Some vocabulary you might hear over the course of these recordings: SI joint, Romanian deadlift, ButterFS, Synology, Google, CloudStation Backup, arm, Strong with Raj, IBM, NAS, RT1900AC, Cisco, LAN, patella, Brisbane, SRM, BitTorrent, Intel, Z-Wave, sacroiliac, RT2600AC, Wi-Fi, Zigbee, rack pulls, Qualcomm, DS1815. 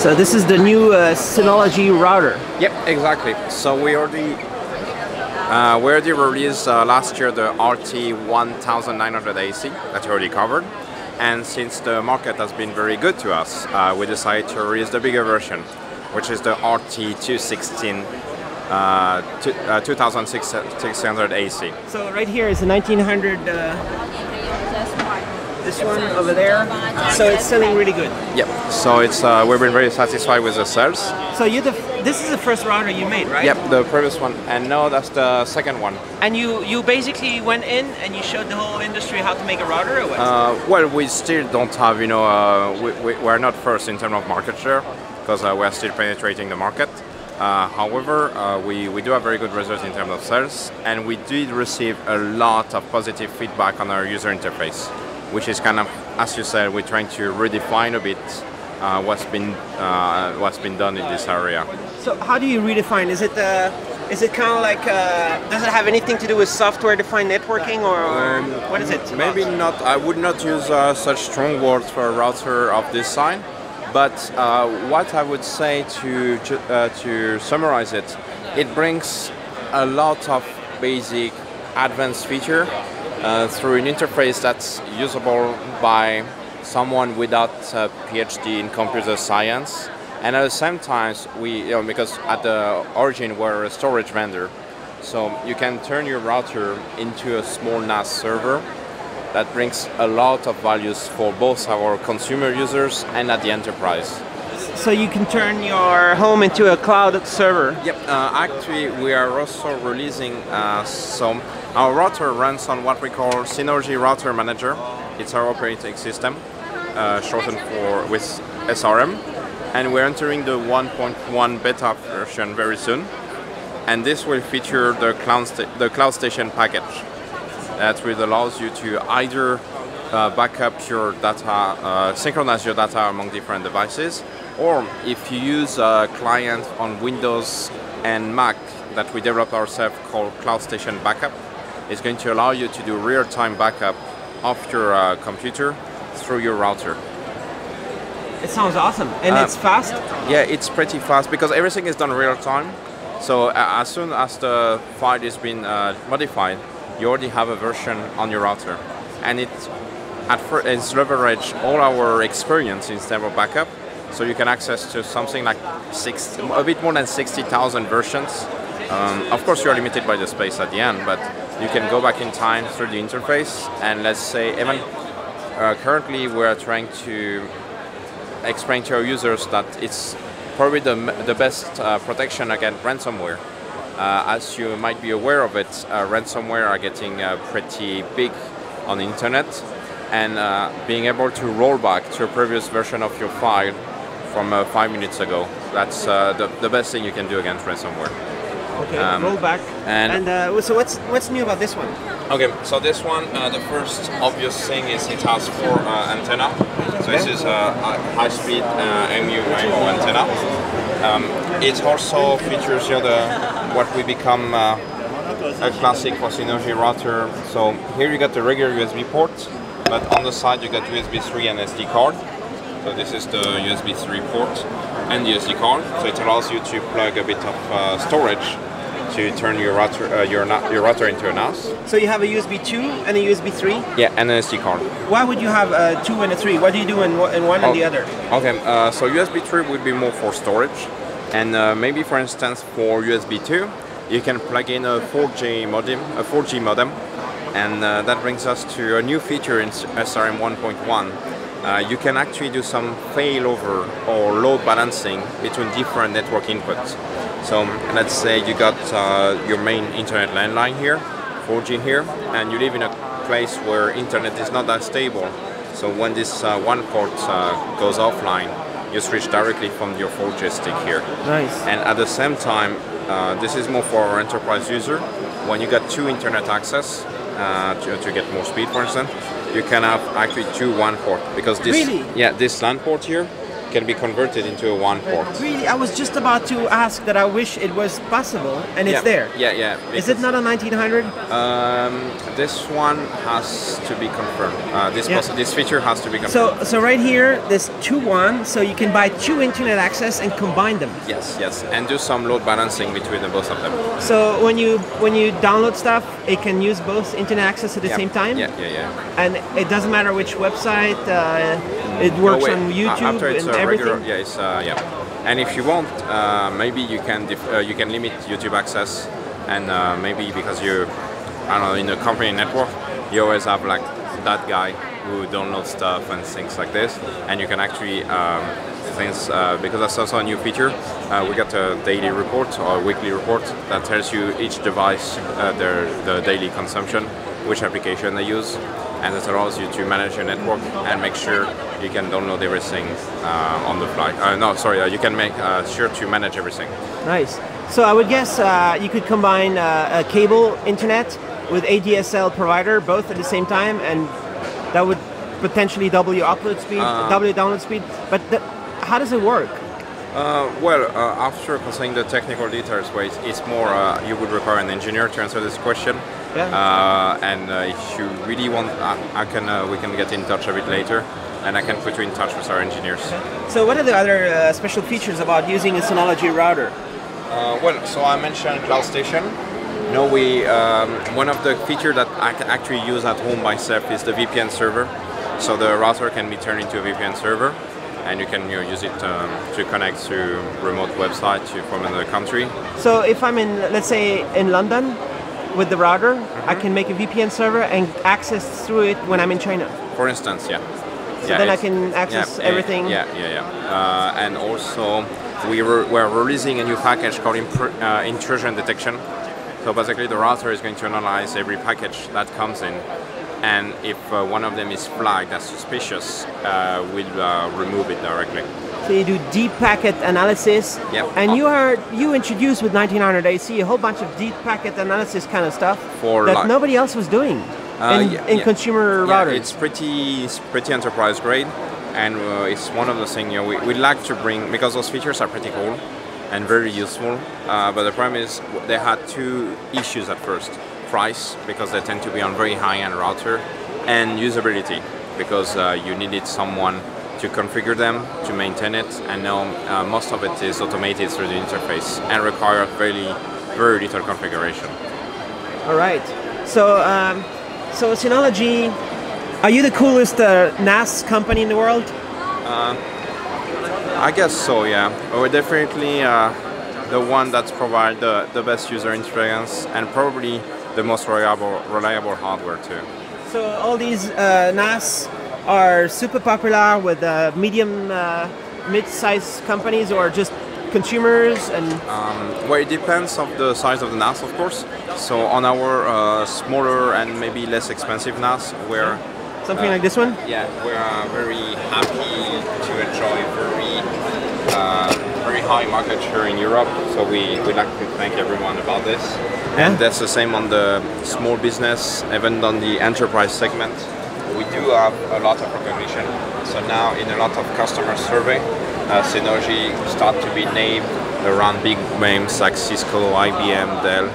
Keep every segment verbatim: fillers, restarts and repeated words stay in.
So this is the new uh, Synology router. Yep, exactly. So we already uh, we already released uh, last year the R T nineteen hundred A C that you already covered, and since the market has been very good to us, uh, we decided to release the bigger version, which is the R T two sixteen. Uh, to, uh, two thousand six hundred A C. So right here is the nineteen hundred. Uh, this one over there. So it's selling really good. Yep. So it's uh, we've been very satisfied with the sales. So you the this is the first router you made, right? Yep, the previous one, and no, that's the second one. And you you basically went in and you showed the whole industry how to make a router, or what? Uh, well, we still don't have, you know, uh, we, we we're not first in terms of market share because uh, we're still penetrating the market. Uh, however, uh, we, we do have very good results in terms of sales, and we did receive a lot of positive feedback on our user interface, which is kind of, as you said, we're trying to redefine a bit uh, what's been uh, what's been done in this area. So how do you redefine? Is it uh, is it kind of like, uh, does it have anything to do with software-defined networking, or um, what is it? Maybe not. I would not use uh, such strong words for a router of this sign. But uh, what I would say to, to, uh, to summarize it, it brings a lot of basic advanced feature uh, through an interface that's usable by someone without a PhD in computer science. And at the same time, we, you know, because at the origin we're a storage vendor, so you can turn your router into a small N A S server. That brings a lot of values for both our consumer users and at the enterprise. So you can turn your home into a cloud server. Yep. Uh, actually, we are also releasing uh, some. Our router runs on what we call Synology Router Manager. It's our operating system, uh, shortened for with S R M, and we're entering the one point one beta version very soon. And this will feature the cloud the CloudStation package. That will allows you to either uh, back up your data, uh, synchronize your data among different devices, or if you use a client on Windows and Mac that we developed ourselves called CloudStation Backup, it's going to allow you to do real-time backup of your uh, computer through your router. It sounds awesome, and uh, it's fast? Yeah, it's pretty fast because everything is done real-time, so uh, as soon as the file has been uh, modified, you already have a version on your router, and it at first it's leveraged all our experience in terms of backup, so you can access to something like six, a bit more than sixty thousand versions. Um, of course, you are limited by the space at the end, but you can go back in time through the interface. And let's say, even uh, currently, we are trying to explain to our users that it's probably the the best uh, protection against ransomware. Uh, as you might be aware of it, uh, ransomware are getting uh, pretty big on the internet, and uh, being able to roll back to a previous version of your file from uh, five minutes ago, that's uh, the, the best thing you can do against ransomware. Okay, um, roll back. And, and uh, so what's, what's new about this one? Okay, so this one, uh, the first obvious thing is it has four uh, antenna. So this is a high-speed uh, M U-MIMO antenna. Um, it also features, you know, the, what we become uh, a classic for Synology router. So here you got the regular U S B port, but on the side you got U S B three and S D card. So this is the U S B three port and the S D card. So it allows you to plug a bit of uh, storage to turn your router, uh, your, your router into a N A S. So you have a U S B two and a U S B three? Yeah, and an S D card. Why would you have a two and a three? What do you do in, in one oh, and the other? Okay, uh, so U S B three would be more for storage. And uh, maybe, for instance, for U S B two, you can plug in a four G modem, a four G modem, and uh, that brings us to a new feature in S R M one point one. Uh, you can actually do some failover or load balancing between different network inputs. So let's say you got uh, your main internet landline here, four G here, and you live in a place where internet is not that stable. So when this uh, one port uh, goes offline, you switch directly from your four G stick here. Nice. And at the same time, uh, this is more for our enterprise user. When you got two internet access, uh, to, to get more speed, for instance, you can have actually two one port because this, really? yeah, this LAN port here can be converted into a WAN port. Really, I was just about to ask that. I wish it was possible, and it's yeah. there. Yeah, yeah. Is it not a nineteen hundred? Um, this one has to be confirmed. Uh, this yeah. this feature has to be confirmed. So, so right here, there's two WAN, so you can buy two internet access and combine them. Yes, yes, and do some load balancing between the both of them. So when you when you download stuff, it can use both internet access at the yeah. same time. Yeah, yeah, yeah. And it doesn't matter which website. Uh, it works no, on YouTube uh, after it's and a everything. Regular, yeah, it's, uh, yeah. And if you want, uh, maybe you can def uh, you can limit YouTube access, and uh, maybe because you, I don't know, in the company network, you always have like that guy who downloads stuff and things like this, and you can actually um, things uh, because that's also a new feature. Uh, we got a daily report or weekly report that tells you each device uh, their the daily consumption, which application they use. And it allows you to manage your network and make sure you can download everything uh, on the fly. Uh, no, sorry, uh, you can make uh, sure to manage everything. Nice. So I would guess uh, you could combine uh, a cable internet with A D S L provider both at the same time, and that would potentially double your upload speed, uh, double your download speed. But the, how does it work? Uh, well, uh, after considering the technical details, well, it's, it's more uh, you would require an engineer to answer this question. Yeah. Uh, and uh, if you really want, I, I can. Uh, we can get in touch a bit later, and I can put you in touch with our engineers. Okay. So, what are the other uh, special features about using a Synology router? Uh, well, so I mentioned CloudStation. No, we um, one of the features that I can actually use at home myself is the V P N server. So the router can be turned into a V P N server. And you can you know, use it um, to connect to remote websites from another country. So if I'm in, let's say, in London with the router, mm-hmm. I can make a V P N server and access through it when I'm in China. For instance, yeah. So yeah, then I can access yeah, everything. Yeah, yeah, yeah. Uh, and also, we were, we're releasing a new package called uh, intrusion detection. So basically, the router is going to analyze every package that comes in. And if uh, one of them is flagged as suspicious, uh, we'll uh, remove it directly. So you do deep packet analysis, yep. and oh. you are you introduced with nineteen hundred A C a whole bunch of deep packet analysis kind of stuff For that like, nobody else was doing uh, in, yeah, in yeah. consumer yeah, routers. It's pretty it's pretty enterprise grade, and uh, it's one of the things you know, we we like to bring because those features are pretty cool and very useful. Uh, but the problem is they had two issues at first. Price, because they tend to be on very high-end router, and usability, because uh, you needed someone to configure them, to maintain it, and now uh, most of it is automated through the interface and require very, very little configuration. All right. So, um, so Synology, are you the coolest uh, N A S company in the world? Uh, I guess so. Yeah, we're definitely uh, the one that provides the, the best user experience and probably the most reliable, reliable hardware too. So all these uh, N A S are super popular with uh, medium, uh, mid-sized companies or just consumers and... Um, well, it depends on the size of the N A S, of course. So on our uh, smaller and maybe less expensive N A S, we're... Something uh, like this one? Yeah, we're uh, very happy to enjoy very, uh, very high market share in Europe. So we would like to thank everyone about this. Yeah. And that's the same on the small business, even on the enterprise segment. We do have a lot of recognition. So now in a lot of customer survey, uh, Synology start to be named around big names like Cisco, I B M, Dell,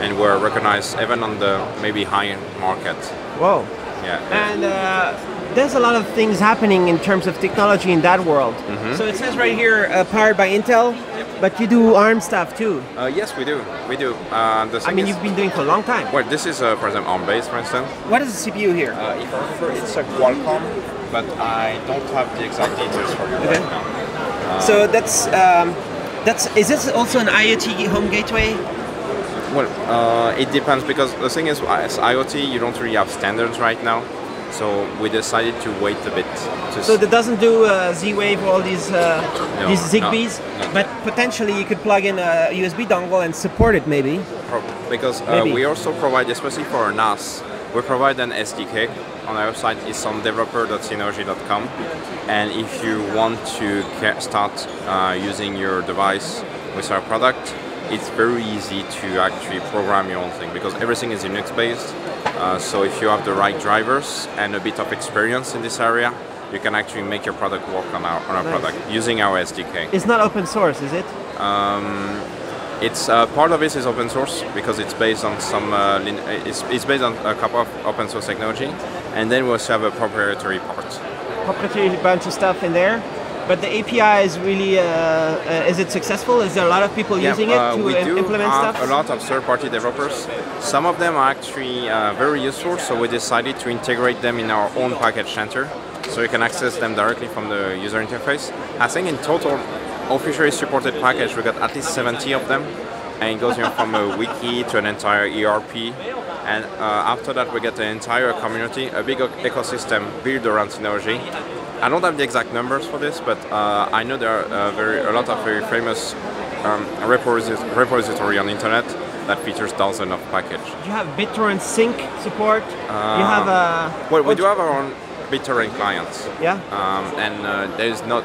and we're recognized even on the maybe high-end market. Whoa. Yeah. And uh, there's a lot of things happening in terms of technology in that world. Mm-hmm. So it says right here, uh, powered by Intel. But you do ARM stuff too. Uh, yes, we do. We do. Uh, the I mean, is, you've been doing it for a long time. Well, this is, uh, for example, ARM-based, for instance. What is the C P U here? Uh, if I remember, it's a Qualcomm, but I don't have the exact details for you okay. right now. Uh, so that's um, that's. Is this also an IoT home gateway? Well, uh, it depends because the thing is, as IoT, you don't really have standards right now. So we decided to wait a bit. So it doesn't do uh, Z-Wave or all these uh, no, these Zigbees, no, no. but potentially you could plug in a U S B dongle and support it maybe. Because uh, maybe. we also provide, especially for our N A S, we provide an S D K. On our website it's on developer dot synology dot com, and if you want to start uh, using your device with our product, it's very easy to actually program your own thing because everything is Linux based. Uh, so if you have the right drivers and a bit of experience in this area, you can actually make your product work on our, on our nice. product using our S D K. It's not open source, is it? Um, it's uh, part of it is open source because it's based on some uh, lin it's, it's based on a couple of open source technology, and then we also have a proprietary part. Proprietary bunch of stuff in there. But the A P I is really, uh, uh, is it successful? Is there a lot of people yeah, using uh, it to we do implement have stuff? A lot of third-party developers. Some of them are actually uh, very useful, so we decided to integrate them in our own package center, so you can access them directly from the user interface. I think in total, officially supported package, we got at least seventy of them, and it goes you know, from a wiki to an entire E R P. And uh, after that, we get the entire community, a big ecosystem built around Synology. I don't have the exact numbers for this, but uh, I know there are uh, very, a lot of very famous um, repository on the internet that features thousands of packages. You have BitTorrent sync support. Uh, you have a well, we do have our own BitTorrent clients. Yeah. Um, and uh, there is not.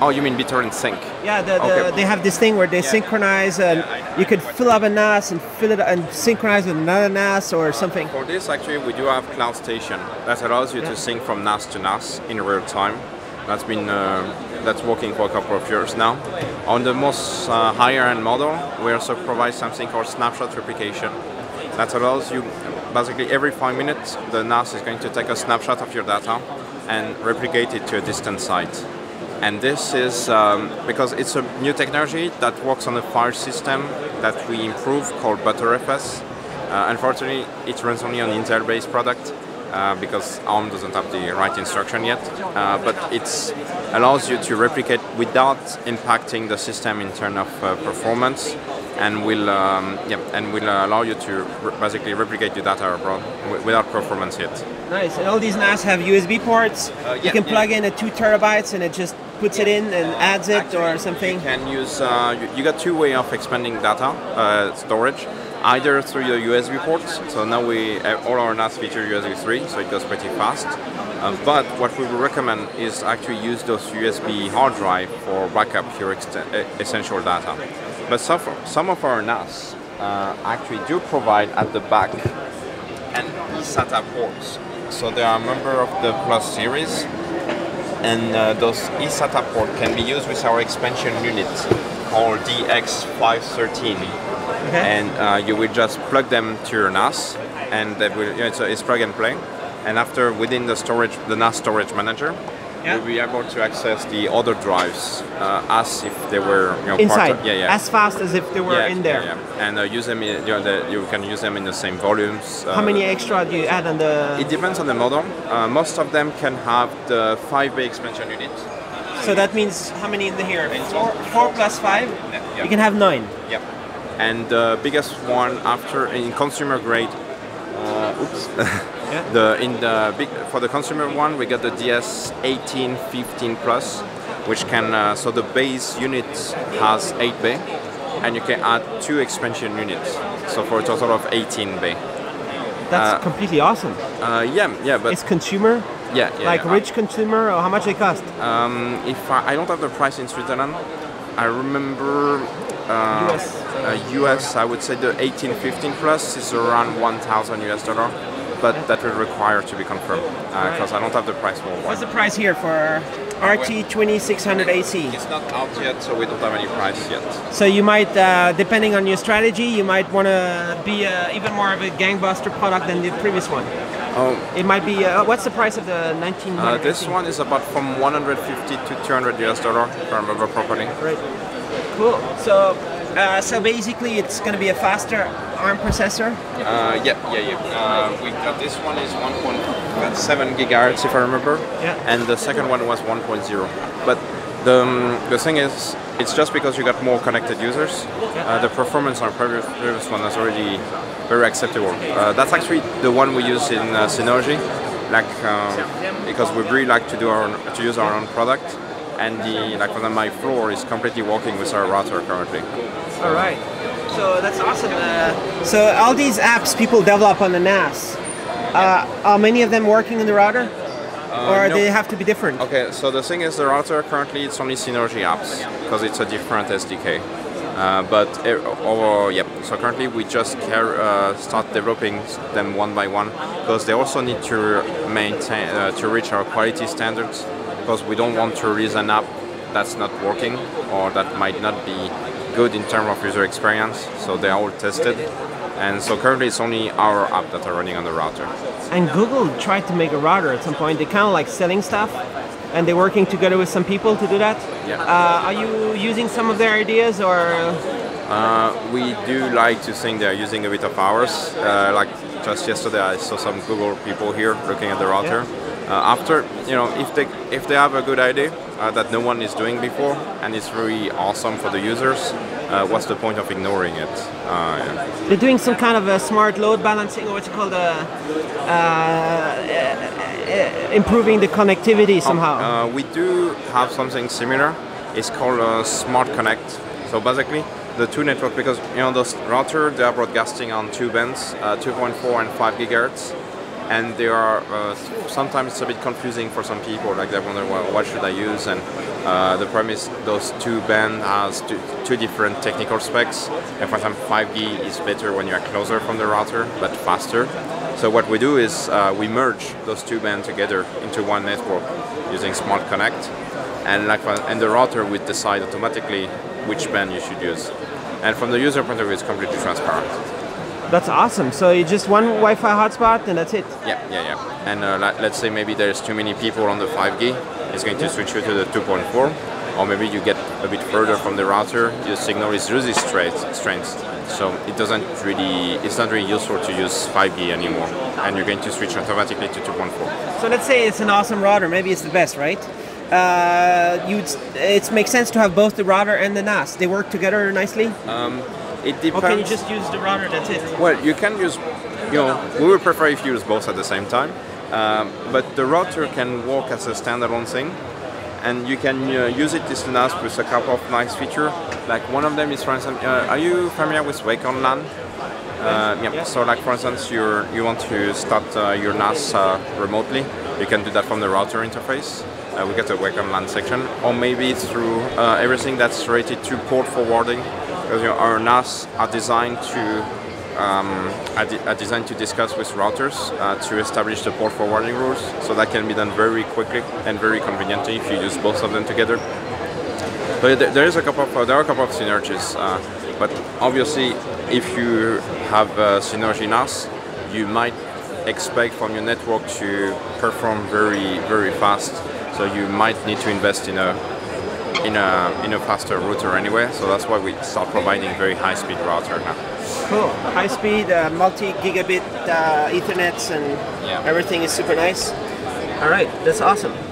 Oh, you mean BitTorrent sync? Yeah, the, the, okay. They have this thing where they yeah. synchronize, and yeah, you could fill up a N A S and fill it and synchronize with another N A S or uh, something. For this, actually, we do have CloudStation that allows you yeah. to sync from N A S to N A S in real time. That's been uh, that's working for a couple of years now. On the most uh, higher end model, we also provide something called snapshot replication that allows you basically every five minutes the N A S is going to take a snapshot of your data and replicate it to a distant site. And this is um, because it's a new technology that works on a file system that we improve called ButterFS. Uh, unfortunately, it runs only on Intel-based product uh, because ARM doesn't have the right instruction yet. Uh, but it allows you to replicate without impacting the system in terms of uh, performance, and will um, yeah, and will uh, allow you to re basically replicate your data abroad without performance hit. Nice. And all these N A S have U S B ports. Uh, yeah, you can plug yeah. in a two terabytes and it just puts yeah. it in and adds it. Actually, or something. You can use. Uh, you, you got two ways of expanding data uh, storage, either through your U S B ports. So now we uh, all our N A S feature U S B three, so it goes pretty fast. Uh, but what we would recommend is actually use those U S B hard drive for backup your essential data. But some of our N A S uh, actually do provide at the back an eSATA ports. So they are a member of the Plus series, and uh, those eSATA ports can be used with our expansion unit called D X five thirteen. Okay. And uh, you will just plug them to your N A S, and that will, you know, it's, a, it's plug and play. And after, within the storage, the N A S storage manager, yeah. you'll be able to access the other drives uh, as if they were you know, inside. Part of, yeah, yeah. As fast as if they were yeah, in there. Yeah, yeah. And uh, use them. In, you, know, the, you can use them in the same volumes. Uh, How many extra do you add on the? It depends on the model. Uh, most of them can have the five bay expansion unit. So that means how many in the here? Four, four plus five. Yeah, yeah. You can have nine. Yeah. And the biggest one after in consumer grade. Uh, oops. yeah. The in the big for the consumer one, we got the D S eighteen fifteen plus, which can uh, so the base unit has eight bay, and you can add two expansion units, so for a total of eighteen bay. That's uh, completely awesome. Uh, yeah, yeah, but it's consumer. Yeah, yeah like yeah. rich consumer. Or how much it cost? Um, if I, I don't have the price in Switzerland, I remember. Uh, U S. Uh, U S, I would say the eighteen fifteen plus is around one thousand U S dollar, but yeah. that will require to be confirmed because uh, right. I don't have the price for one. What's the price here for R T twenty-six hundred A C? It's not out yet, so we don't have any price yet. So you might, uh, depending on your strategy, you might want to be uh, even more of a gangbuster product than the previous one. Oh, it might be. Uh, what's the price of the nineteen hundred? Uh, this one is about from one hundred fifty to two hundred U S dollar, if I remember properly. Right. Cool. So, uh, so basically, it's going to be a faster ARM processor. Uh, yeah, yeah, yeah. Uh, we got this one is one point seven gigahertz, if I remember. Yeah. And the second one was one point zero. But the um, the thing is, it's just because you got more connected users. Yeah. Uh, the performance on previous previous one is already very acceptable. Uh, that's actually the one we use in uh, Synology, like uh, because we really like to do our own, to use our own product. And the, like on my floor is completely working with our router currently. So. All right, so that's awesome. Uh, so all these apps people develop on the N A S, uh, are many of them working in the router, uh, or no. they have to be different? Okay, so the thing is, the router currently it's only Synology apps because it's a different S D K. Uh, but uh, or, yeah, so currently we just care, uh, start developing them one by one because they also need to maintain uh, to reach our quality standards. because we don't want to release an app that's not working or that might not be good in terms of user experience. So they're all tested. And so currently it's only our app that are running on the router. And Google tried to make a router at some point. They kind of like selling stuff and they're working together with some people to do that. Yeah. Uh, are you using some of their ideas or? Uh, we do like to think they're using a bit of ours. Uh, like just yesterday I saw some Google people here looking at the router. Yeah. Uh, after, you know, if they, if they have a good idea uh, that no one is doing before and it's really awesome for the users, uh, what's the point of ignoring it? Uh, yeah. They're doing some kind of a smart load balancing, or what you call the, uh, uh, improving the connectivity somehow. Uh, uh, we do have something similar. It's called uh, Smart Connect. So basically, the two networks, because, you know, those router, they are broadcasting on two bands, uh, two point four and five gigahertz. And they are, uh, sometimes it's a bit confusing for some people, like they wonder, well, what should I use? And uh, the problem is those two bands has two, two different technical specs. And for example, five G is better when you are closer from the router, but faster. So what we do is uh, we merge those two bands together into one network using Smart Connect. And, like, and the router would decide automatically which band you should use. And from the user point of view, it's completely transparent. That's awesome. So you just one Wi-Fi hotspot and that's it. Yeah, yeah, yeah. And uh, let's say maybe there's too many people on the five G. It's going to yeah. switch you to the two point four. Or maybe you get a bit further from the router. Your signal is really straight, strength. So it doesn't really, it's not really useful to use five G anymore. And you're going to switch automatically to two point four. So let's say it's an awesome router. Maybe it's the best, right? Uh, you'd, it makes sense to have both the router and the N A S. They work together nicely? Um, It depends. Or can you just use the router, that's it? Well, you can use, you know, we would prefer if you use both at the same time. Um, but the router can work as a standalone thing. And you can uh, use it this N A S with a couple of nice features. Like one of them is, for instance, uh, are you familiar with Wake on LAN? Uh, yeah. Yeah. So like, for instance, you're, you want to start uh, your N A S uh, remotely. You can do that from the router interface. Uh, we get a Wake on LAN section. Or maybe through uh, everything that's related to port forwarding. Because, you know, our N A S are designed to um, are, de are designed to discuss with routers uh, to establish the port forwarding rules, so that can be done very quickly and very conveniently if you use both of them together. But there, there is a couple of uh, there are a couple of synergies. Uh, but obviously, if you have uh, Synology N A S, you might expect from your network to perform very very fast. So you might need to invest in a In a, in a faster router anyway, so that's why we start providing very high-speed router now. Cool, high-speed, uh, multi-gigabit uh, Ethernets and yeah. everything is super nice. All right, that's awesome.